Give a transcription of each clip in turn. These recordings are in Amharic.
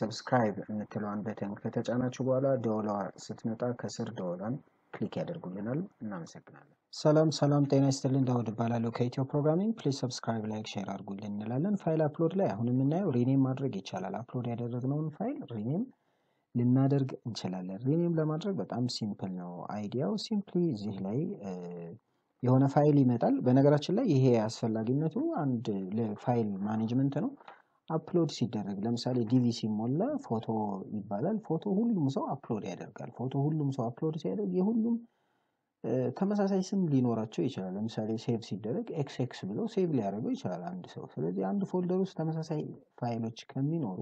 subscribe የምትለዋን በተን ከተጫናችሁ በኋላ ዶላር ስትመጣ ከስር ዶላርን ክሊክ ያደርጉልናል እናመሰግናለን ሰላም ሰላም ጤና ይስጥልን ዳውድ ባላሎ ከኢትዮ ፕሮግራሚንግ ፕሊዝ ሰብስክራይብ ላይክ ሼር አድርጉልን እንላለን ፋይል አፕሎድ ላይ አሁን እናየው ሪኔም ማድረግ ይቻላል አፕሎድ ያደረግነውን ፋይል ሪኔም ልናደርግ እንችላለን ሪኔም ለማድረግ በጣም ሲምፕል ነው አይዲያው ሲምፕሊ እዚህ ላይ የሆነ ፋይል ይመጣል በነገራችን ላይ ይሄ ያስፈልጋነቱ አንድ ለፋይል ማኔጅመንት ነው upload ሲደረግ ለምሳሌ ዲቪ ሲሞላ ፎቶ ይባላል ፎቶ ሁሉም ሰው አፕሎድ ያደርጋል ፎቶ ሁሉም ሰው አፕሎድ ሲያደርግ የሁሉም ተመሳሳይ ስም ሊኖራቸው ይችላል ለምሳሌ ሴቭ ሲደረግ xx ብሎ ሴቭ ሊያደርገው ይችላል አንድ ሰው ስለዚህ አንድ ፎልደር ውስጥ ተመሳሳይ ፋይሎች ከሚኖሩ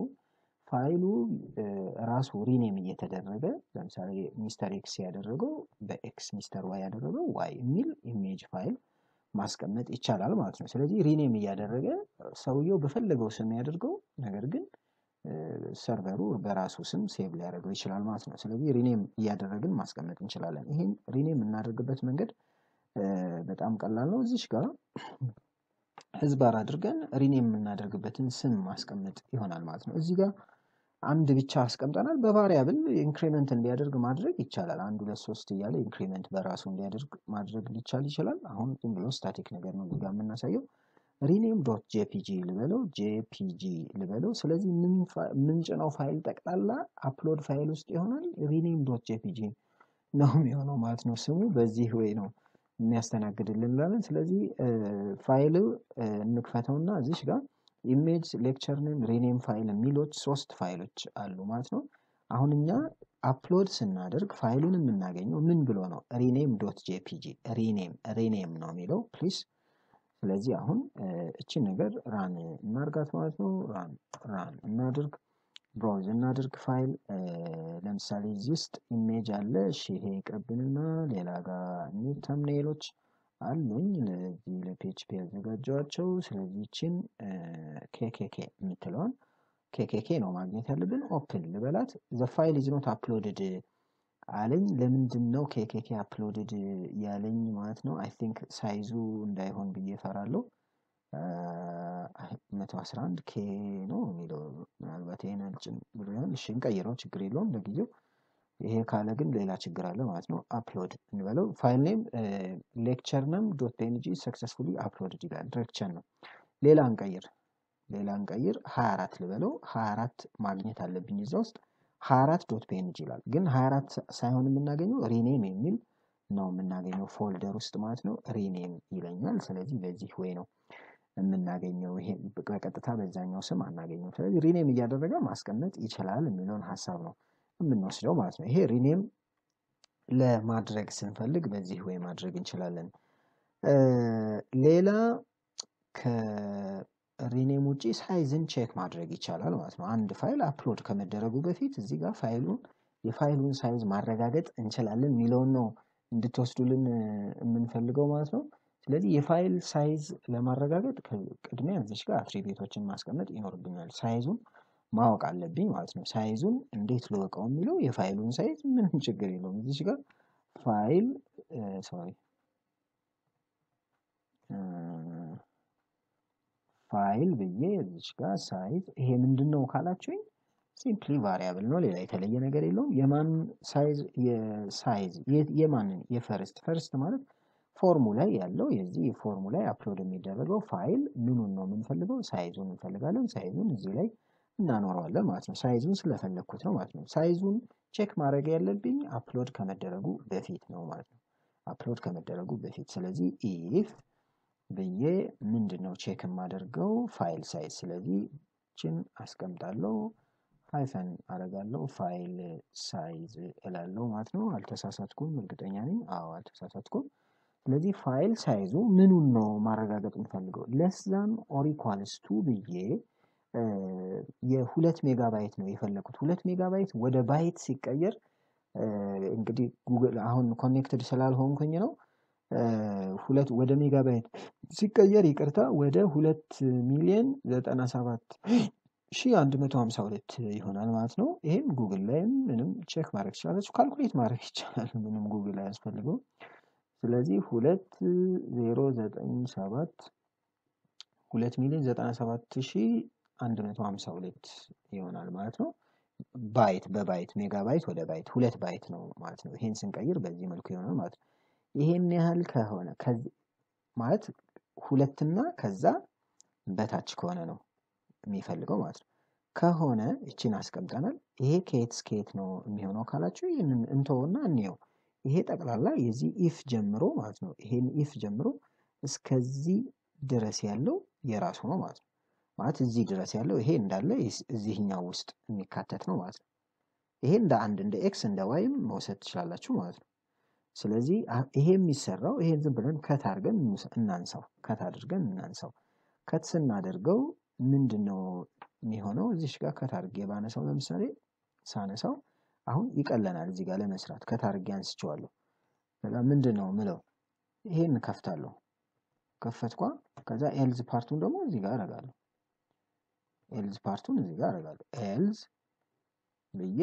ፋይሉ ራሱ ሪኔም እየተደረገ ለምሳሌ ሚስተር x ያደረገው በx ሚስተር y ያደረገው y የሚል ኢሜጅ ፋይል ማስቀመጥ ይቻላል ማለት ነው ስለዚህ ሪኔም ያደረገ ሰውየው በፈለገው ስም ያደርገው ነገር ግን ሰርቨሩ በራሱ ስም ሴቭ ሊያደርገው ይችላል ማለት ነው ስለዚህ ሪኔም ያደረግን ማስቀመጥ እንችላለን ይሄን ሪኔም እናደርግበት መንገድ በጣም ቀላል ነው እዚህ ጋር ህዝባር አድርገን ሪኔም እናደርግበትን ስም ማስቀመጥ ይሆናል ማለት ነው እዚህ ጋር አንድ ብቻ አስቀምጠናል በቫሪያብል ኢንክሪመንት እንዲያደርግ ማድረግ ይቻላል 1 2 3 ይያለ ኢንክሪመንት በራሱ እንዲያደርግ ማድረግ ይችላል አሁን ግን ብሎ ስታቲክ ነገር ነው ጋር እናሳየው rename.jpg ልበለው jpg ልበለው ስለዚህ ምን ጭነው ፋይል ተቀጣላ አፕሎድ ፋይል ውስጥ ይሆናል rename.jpg ነው የሚሆነው ማለት ነው ስሙ በዚህ ወይ ነው የሚያስተናግድልን ለምን ስለዚህ ፋይሉ እንክፈተውና እዚህ ጋር image lecture name rename file የሚሉት ሶስት ፋይሎች አሉ ማለት ነው አሁን እኛ አፕሎድ ስናደርግ ፋይሉን እናገኘው ምን ብሎ ነው rename.jpg rename ነው የሚለው ፕሊዝ ስለዚህ አሁን እቺ ነገር ራን እናርጋት ማለት ነው ራን እናድርግ ብራውዝ እናድርግ ፋይል ለምሳሌ exist image አለ እሺ ይሄ ይቀበልና ሌላ ጋር new thumbnails አሉኝ ለዚህ ለፒኤችፒ ያዘጋጃቸው ስለዚህ እቺን kkk እንትለዋን kkk ነው ማግኘት ያለብን ኦፕን ልበላት the file is not uploaded አለኝ ለምንድን ነው kkk uploaded ያለኝ ማለት ነው i think ሳይዙ እንዳይሆን ብዬ ፈራለሁ 111k ነው የሚለው ምናልባት ይሄን አልጭን ብሎ ይሆን እሺ እንቀይረው ችግር የለውም ለጊዜው ይሄ ካለ ግን ሌላ ችግር አለ ማለት ነው አፕሎድ እንበለው ፋይል ኔም lecture_name.png successfully uploaded ይላል lecture ነው ሌላ አንቀይር 24 ልበለው 24 ማግኘት አለብኝ እዛ ውስጥ 24.png ይላል ግን 24 ሳይሆን የምናገኘው rename የሚል ነው የምናገኘው ፎልደር ውስጥ ማለት ነው rename ይለኛል ስለዚህ በዚህ ወይ ነው የምናገኘው ይሄ በቀጥታ በዛኛው ስም አናገኘው ስለዚህ rename እያደረገ ማስቀመጥ ይችላል የሚለውን ሐሳብ ነው ምንወስደው ማለት ነው ይሄ ሪኔም ለማድረግ ስንፈልግ በዚህ ወይ ማድረግ እንችላለን ሌላ ከሪኔም ውጪ ሳይዝን ቼክ ማድረግ ይቻላል ማለት ነው አንድ ፋይል አፕሎድ ከመደረጉ በፊት እዚህ ጋር የፋይሉን ሳይዝ ማረጋገጥ እንችላለን ሚለው ነው እንድትወስዱልን የምንፈልገው ማለት ነው ስለዚህ የፋይል ሳይዝ ለማረጋገጥ ቅድሚያ እዚህ ጋር አትሪቢዩቶችን ማስቀመጥ ይኖርብናል ሳይዙን ማወቅ አለብኝ ማለት ነው ሳይዙን እንዴት ልወቀው የሚለው የፋይሉን ሳይዝ ምንም ችግር የለውም እዚህ ጋር ፋይል ፋይል ብዬ እዚህ ጋር ሳይዝ ይሄ ምንድነው ካላችሁኝ ሲምፕሊ ቫሪያብል ነው ሌላ የተለየ ነገር የለውም የማን ሳይዝ የማንን የፈርስት ማለት ፎርሙላ ያለው የዚህ ፎርሙላ አፕሎድ የሚደረገው ፋይል ምኑን ነው የምንፈልገው ሳይዙን እንፈልጋለን ሳይዙን እዚህ ላይ እናኖራለን ማለት ነው ሳይዙን ስለፈለኩት ነው ማለት ነው ሳይዙን ቼክ ማድረግ ያለብኝ አፕሎድ ከመደረጉ በፊት ነው ማለት ነው አፕሎድ ከመደረጉ በፊት ስለዚህ if ብዬ ምንድነው ቼክ ማደርገው ፋይል ሳይዝ ስለዚህ እቺን አስቀምጣለሁ hyphen አረጋለሁ ፋይል ሳይዝ እላለሁ ማለት ነው አልተሳሳትኩም እርግጠኛ ነኝ አዎ አልተሳሳትኩም ስለዚህ ፋይል ሳይዙ ምኑን ነው ማረጋገጥ እንፈልገው less than or equals to ብዬ የ2 ሜጋባይት ነው የፈለኩት 2 ሜጋባይት ወደ ባይት ሲቀየር እንግዲህ ጉግል አሁን ኮኔክትድ ስላልሆንኩኝ ነው ወደ ሜጋባይት ሲቀየር ይቅርታ ወደ 2,097,152 ይሆናል ማለት ነው ይሄን ጉግል ላይ ምንም ቼክ ማድረግ ይችላልችሁ ካልኩሌት ማድረግ ይችላል ምንም ጉግል አያስፈልገው ስለዚህ 2,097,152 ይሆናል ማለት ነው ባይት በባይት ሜጋባይት ወደ ባይት 2 ባይት ነው ማለት ነው። ይሄን ስንቀይር በዚህ መልኩ ይሆናል ማለት ነው። ይሄን ያህል ከሆነ ከዚህ ማለት 2 እና ከዛ በታች ከሆነ ነው የሚፈልገው ማለት ነው። ከሆነ እቺን አስቀምጣናል። ይሄ ከኤት ነው የሚሆነው ካላችሁ ይሄን እንተውና እንየው። ይሄ ጠቅላላ የዚህ ኢፍ ጀምሮ ማለት ነው ይሄን ኢፍ ጀምሮ እስከዚህ ድረስ ያለው የራሱ ነው ማለት ነው። ማለት እዚህ ድረስ ያለው ይሄ እንዳለ እዚህኛው ውስጥ የሚካተት ነው ማለት ነው። ይሄ እንደ አንድ እንደ ኤክስ እንደ ዋይም መውሰድ ይችላልላችሁ ማለት ነው። ስለዚህ ይሄ የሚሰራው ይሄን ዝም ብለን ከት አድርገን እናንሳው ከት ስናደርገው ምንድነው የሚሆነው? እዚህ ጋር ከት አድርጌ ባነሳው ለምሳሌ ሳነሳው አሁን ይቀለናል እዚህ ጋር ለመስራት ከት አድርጌ አንስቼዋለሁ። በላ ምንድነው ምለው ይሄን ከፍታለሁ ከፈትኳ ከዛ ኤልዝ ፓርቱን ደግሞ እዚህ ጋር አረጋለሁ ኤልዝ ብዬ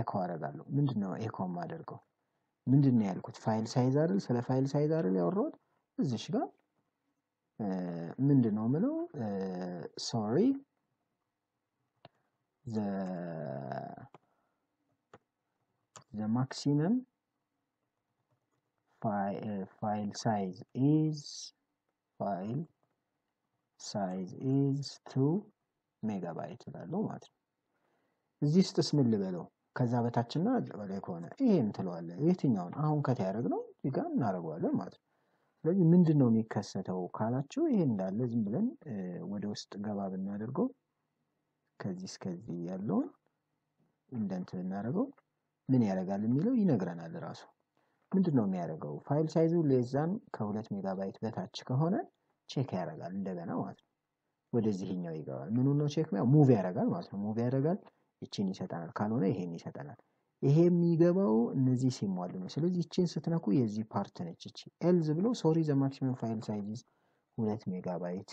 ኤኮ አረጋለሁ። ምንድነው ኤኮ ማደርገው? ምንድነው ያልኩት? ፋይል ሳይዝ አይደል? ስለ ፋይል ሳይዝ አይደል ያወራሁት? እዚህ ጋር ምንድነው ምለው ሶሪ the maximum file size is 2 megabyte ላለው ማለት ነው። እዚህ ስትስ ምን ልበለው? ከዛ በታችና ወላይ ከሆነ ይሄን ትለዋለህ የትኛውን አሁን ከታ ያደርግነው እዚጋ እናደርጋለን ማለት ነው። ስለዚህ ምንድነው የሚከሰተው ካላችሁ ይሄን እንዳለ ዝም ብለን ወደ ውስጥ ገባ ብናደርገው ከዚህ እስከዚህ ያለው እንደንት እናደርጋው ምን ያደርጋል የሚለው ይነግራናል ራሱ። ምንድነው የሚያደርገው? ፋይል ሳይዙ ለዛን ከ2 ሜጋባይት በታች ከሆነ ቼክ ያደርጋል እንደገና ማለት ነው። ወደዚህኛው ይገባል። ምኑ ነው ቼክ ነው? ሙቭ ያደርጋል ማለት ነው። ሙቭ ያደርጋል እቺን ይሰጣናል ካልሆነ ይሄን ይሰጣናል። ይሄ የሚገባው እነዚህ ሲሟሉ ነው። ስለዚህ እቺን ስትነኩ የዚህ ፓርት ነች እቺ ኤልዝ ብሎ ሶሪ ዘ ማክሲመም ፋይል ሳይዝ is 2 ሜጋባይት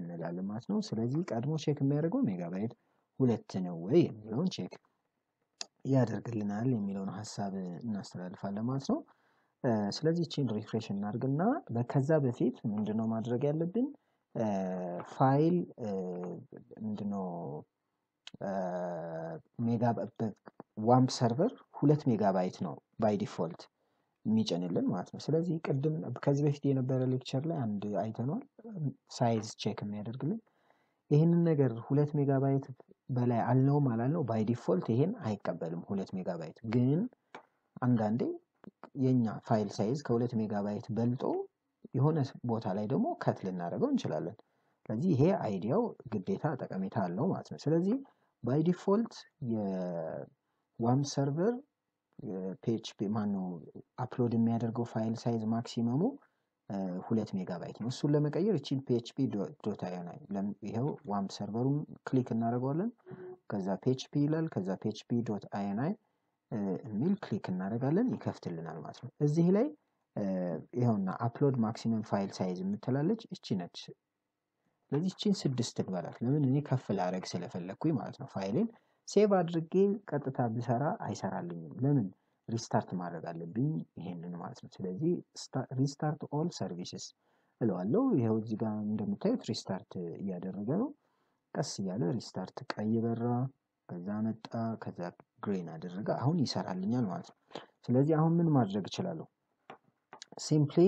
እንላለን ማለት ነው። ስለዚህ ቀድሞ ቼክ የሚያደርገው ሜጋባይት 2 ነው ወይ የሚለውን ቼክ ያደርግልናል የሚለውን ሐሳብ እናስተላልፋለን ማለት ነው። ስለዚህ እቺን ሪፍሬሽ እናርግና በከዛ በፊት ምንድነው ማድረግ ያለብን? ፋይል ምንድነው ሜጋባይት ዋምፕ ሰርቨር 2 ሜጋባይት ነው ባይ ዲፎልት የሚጨንልን ማለት ነው። ስለዚህ ቅድም ከዚህ በፊት የነበረ ሌክቸር ላይ አንድ አይተናል ሳይዝ ቼክ የሚያደርግልን ይሄንን ነገር 2 ሜጋባይት በላይ አልነው ማለት ነው። ባይ ዲፎልት ይሄን አይቀበልም 2 ሜጋባይት ግን አንዳንዴ የኛ ፋይል ሳይዝ ከ2 ሜጋባይት በልጦ የሆነ ቦታ ላይ ደግሞ ከት ልናደርገው እንችላለን። ስለዚህ ይሄ አይዲያው ግዴታ ጠቀሜታ አለው ማለት ነው። ስለዚህ ባይ ዲፎልት የዋም ሰርቨር PHP ማነው አፕሎድ የሚያደርገው ፋይል ሳይዝ ማክሲመሙ 2 ሜጋባይት ነው። እሱን ለመቀየር እቺን php.io ላይ ይሄው ዋም ሰርቨሩን ክሊክ እናደርጋለን ከዛ php ይላል ከዛ php.io የሚል ክሊክ እናደርጋለን ይከፍትልናል ማለት ነው። እዚህ ላይ ይሄውና አፕሎድ ማክሲመም ፋይል ሳይዝ የምትላለች እቺ ነች። ስለዚህ እቺን 6 እንበላት ለምን እኔ ከፍ ላደርግ ስለፈለኩኝ ማለት ነው። ፋይልን ሴቭ አድርጌ ቀጥታ ብሰራ አይሰራልኝም ለምን ሪስታርት ማድረግ አለብኝ ይሄንን ማለት ነው። ስለዚህ ሪስታርት ኦል ሰርቪስስ እለዋለሁ። ይሄው እዚህ ጋር እንደምታዩት ሪስታርት እያደረገ ነው ቀስ እያለ ሪስታርት ቀይ በራ ከዛ መጣ ከዛ ግሪን አደረገ አሁን ይሰራልኛል ማለት ነው። ስለዚህ አሁን ምን ማድረግ ይችላል? ሲምፕሊ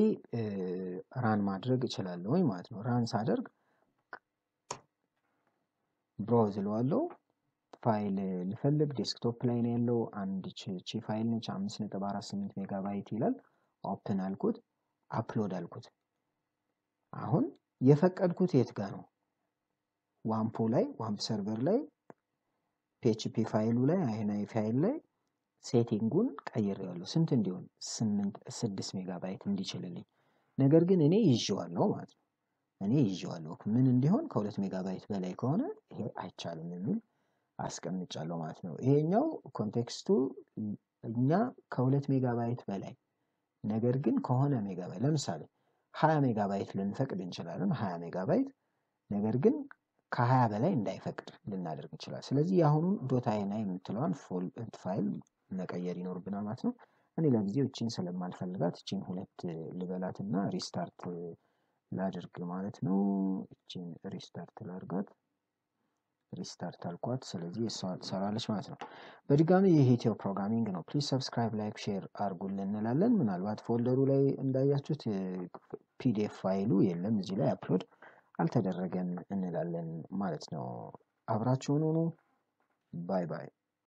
ራን ማድረግ ይችላል ወይ ማለት ነው። ራን ሳደርግ browse ልዋለው ፋይል ልፈልግ ዴስክቶፕ ላይ ነው ያለው አንድ ቺ ፋይል ነች 5.48 ሜጋባይት ይላል ኦፕን አልኩት አፕሎድ አልኩት። አሁን የፈቀድኩት የት ጋር ነው? ዋምፑ ላይ ዋምፕ ሰርቨር ላይ PHP ፋይሉ ላይ አይናይ ፋይል ላይ ሴቲንጉን ቀይሬዋለሁ ስንት እንዲሆን 6 ሜጋባይት እንዲችልልኝ ነገር ግን እኔ ይዤዋለሁ ማለት ነው። እኔ ይዤዋለሁ ምን እንዲሆን ከ2 ሜጋባይት በላይ ከሆነ ይሄ አይቻልም የሚል አስቀምጫለሁ ማለት ነው። ይሄኛው ኮንቴክስቱ እኛ ከ2 ሜጋባይት በላይ ነገር ግን ከሆነ ሜጋባይት ለምሳሌ 20 ሜጋባይት ልንፈቅድ እንችላለን 20 ሜጋባይት ነገር ግን ከ20 በላይ እንዳይፈቅድ ልናደርግ እንችላለን። ስለዚህ ያሁኑን .ini የምትለዋን ፋይል መቀየር ይኖርብናል ማለት ነው። እኔ ለጊዜው እቺን ስለማልፈልጋት እቺን 2 ልበላትና ሪስታርት ላድርግ ማለት ነው። እቺን ሪስታርት ላድርጋት ሪስታርት አልኳት ስለዚህ እሷን ሰራለች ማለት ነው በድጋሚ የሄቴው ፕሮግራሚንግ ነው ፕሊዝ ሰብስክራይብ ላይክ ሼር አድርጉልን እንላለን ምናልባት ፎልደሩ ላይ እንዳያችሁት PDF ፋይሉ የለም እዚህ ላይ አፕሎድ አልተደረገም እንላለን ማለት ነው አብራችሁን ሆኑ ባይ ባይ